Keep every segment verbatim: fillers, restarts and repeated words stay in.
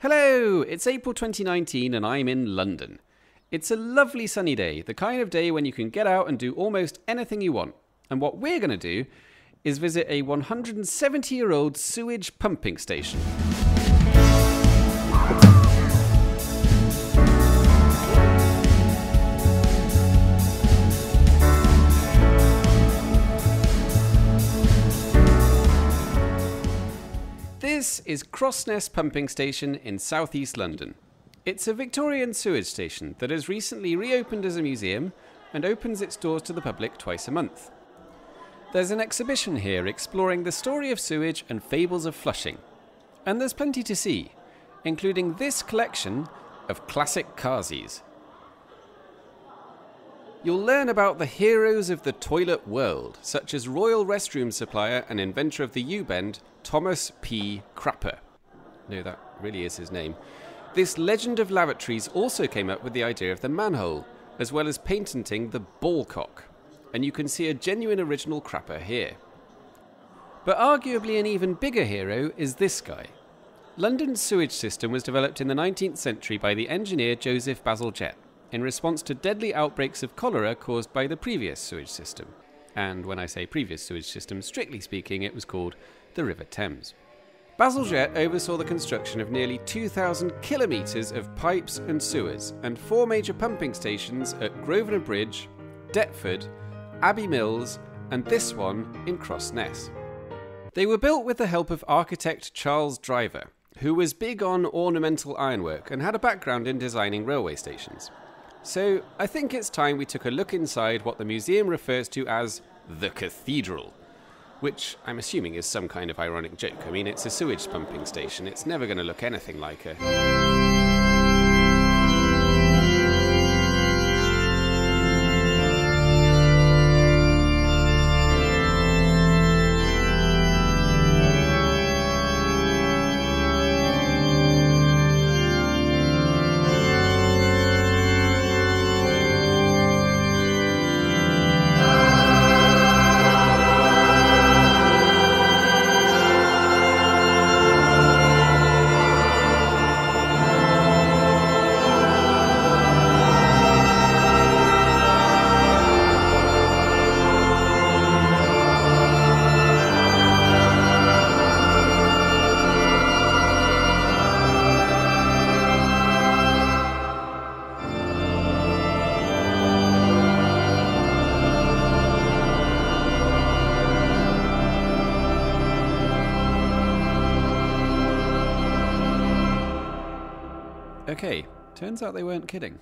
Hello, it's April twenty nineteen and I'm in London. It's a lovely sunny day, the kind of day when you can get out and do almost anything you want. And what we're going to do is visit a one hundred seventy year old sewage pumping station. This is Crossness Pumping Station in southeast London. It's a Victorian sewage station that has recently reopened as a museum and opens its doors to the public twice a month. There's an exhibition here exploring the story of sewage and fables of flushing. And there's plenty to see, including this collection of classic karzies. You'll learn about the heroes of the toilet world, such as royal restroom supplier and inventor of the U-bend, Thomas P. Crapper. No, that really is his name. This legend of lavatories also came up with the idea of the manhole, as well as patenting the ballcock. And you can see a genuine original Crapper here. But arguably an even bigger hero is this guy. London's sewage system was developed in the nineteenth century by the engineer Joseph Bazalgette, in response to deadly outbreaks of cholera caused by the previous sewage system. And when I say previous sewage system, strictly speaking, it was called the River Thames. Bazalgette oversaw the construction of nearly two thousand kilometres of pipes and sewers, and four major pumping stations at Grosvenor Bridge, Deptford, Abbey Mills, and this one in Crossness. They were built with the help of architect Charles Driver, who was big on ornamental ironwork and had a background in designing railway stations. So I think it's time we took a look inside what the museum refers to as the cathedral, which I'm assuming is some kind of ironic joke. I mean, it's a sewage pumping station. It's never going to look anything like a... Okay, turns out they weren't kidding.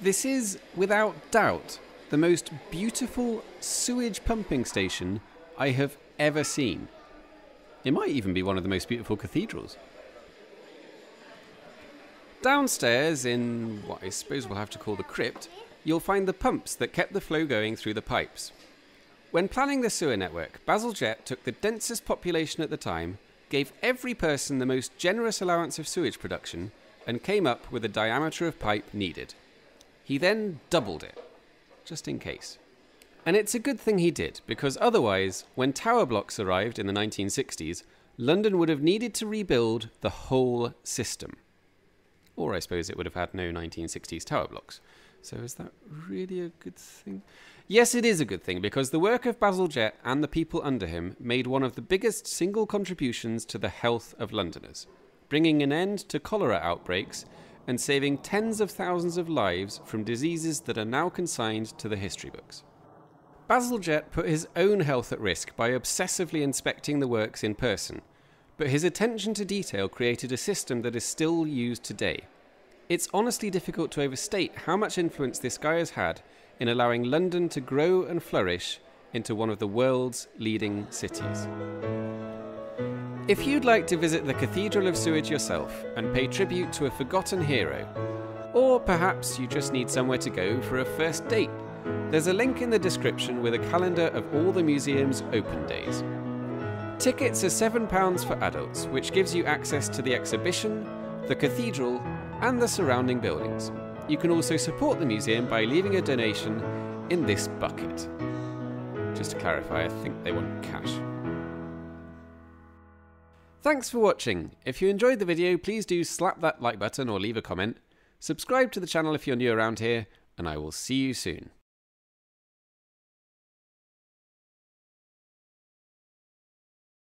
This is, without doubt, the most beautiful sewage pumping station I have ever seen. It might even be one of the most beautiful cathedrals. Downstairs, in what I suppose we'll have to call the crypt, you'll find the pumps that kept the flow going through the pipes. When planning the sewer network, Bazalgette took the densest population at the time, gave every person the most generous allowance of sewage production, and came up with the diameter of pipe needed. He then doubled it, just in case. And it's a good thing he did, because otherwise, when tower blocks arrived in the nineteen sixties, London would have needed to rebuild the whole system. Or I suppose it would have had no nineteen sixties tower blocks. So is that really a good thing? Yes, it is a good thing, because the work of Bazalgette and the people under him made one of the biggest single contributions to the health of Londoners, bringing an end to cholera outbreaks and saving tens of thousands of lives from diseases that are now consigned to the history books. Bazalgette put his own health at risk by obsessively inspecting the works in person, but his attention to detail created a system that is still used today. It's honestly difficult to overstate how much influence this guy has had in allowing London to grow and flourish into one of the world's leading cities. If you'd like to visit the Cathedral of Sewage yourself and pay tribute to a forgotten hero, or perhaps you just need somewhere to go for a first date, there's a link in the description with a calendar of all the museum's open days. Tickets are seven pounds for adults, which gives you access to the exhibition, the cathedral, and the surrounding buildings. You can also support the museum by leaving a donation in this bucket. Just to clarify, I think they want cash. Thanks for watching. If you enjoyed the video, please do slap that like button or leave a comment. Subscribe to the channel if you're new around here, and I will see you soon.